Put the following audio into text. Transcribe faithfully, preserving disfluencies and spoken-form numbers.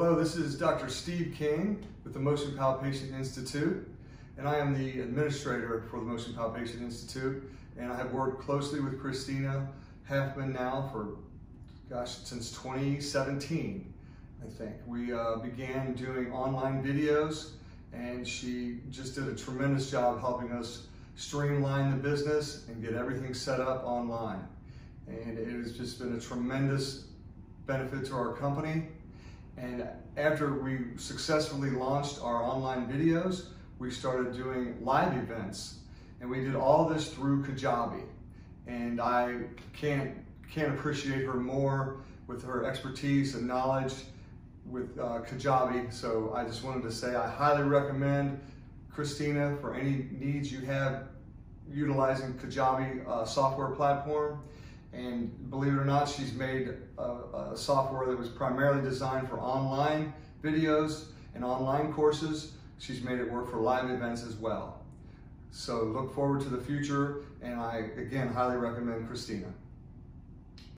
Hello, this is Doctor Steve King with the Motion Palpation Institute, and I am the administrator for the Motion Palpation Institute, and I have worked closely with Christina Haftman now for, gosh, since twenty seventeen, I think. We uh, began doing online videos, and she just did a tremendous job helping us streamline the business and get everything set up online. And it has just been a tremendous benefit to our company. And after we successfully launched our online videos, we started doing live events. And we did all this through Kajabi. And I can't, can't appreciate her more with her expertise and knowledge with uh, Kajabi. So I just wanted to say I highly recommend Christina for any needs you have utilizing Kajabi uh, software platform. And believe it or not, she's made a, a software that was primarily designed for online videos and online courses. She's made it work for live events as well. So look forward to the future, and I, again, highly recommend Christina.